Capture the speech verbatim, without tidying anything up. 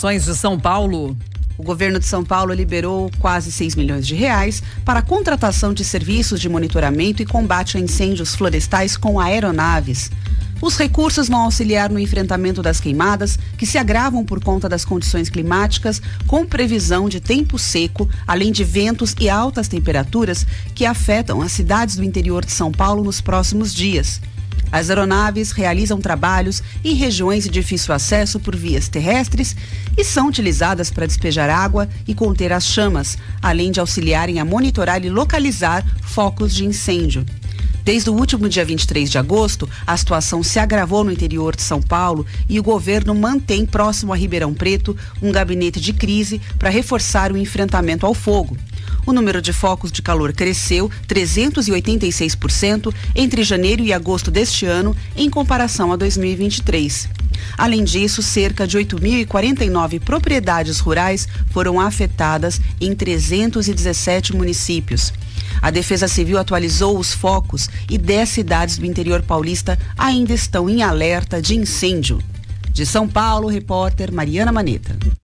ações de São Paulo. O governo de São Paulo liberou quase seis milhões de reais para a contratação de serviços de monitoramento e combate a incêndios florestais com aeronaves. Os recursos vão auxiliar no enfrentamento das queimadas, que se agravam por conta das condições climáticas, com previsão de tempo seco, além de ventos e altas temperaturas que afetam as cidades do interior de São Paulo nos próximos dias. As aeronaves realizam trabalhos em regiões de difícil acesso por vias terrestres e são utilizadas para despejar água e conter as chamas, além de auxiliarem a monitorar e localizar focos de incêndio. Desde o último dia vinte e três de agosto, a situação se agravou no interior de São Paulo e o governo mantém próximo a Ribeirão Preto um gabinete de crise para reforçar o enfrentamento ao fogo. O número de focos de calor cresceu trezentos e oitenta e seis por cento entre janeiro e agosto deste ano, em comparação a dois mil e vinte e três. Além disso, cerca de oito mil e quarenta e nove propriedades rurais foram afetadas em trezentos e dezessete municípios. A Defesa Civil atualizou os focos e dez cidades do interior paulista ainda estão em alerta de incêndio. De São Paulo, repórter Mariana Maneta.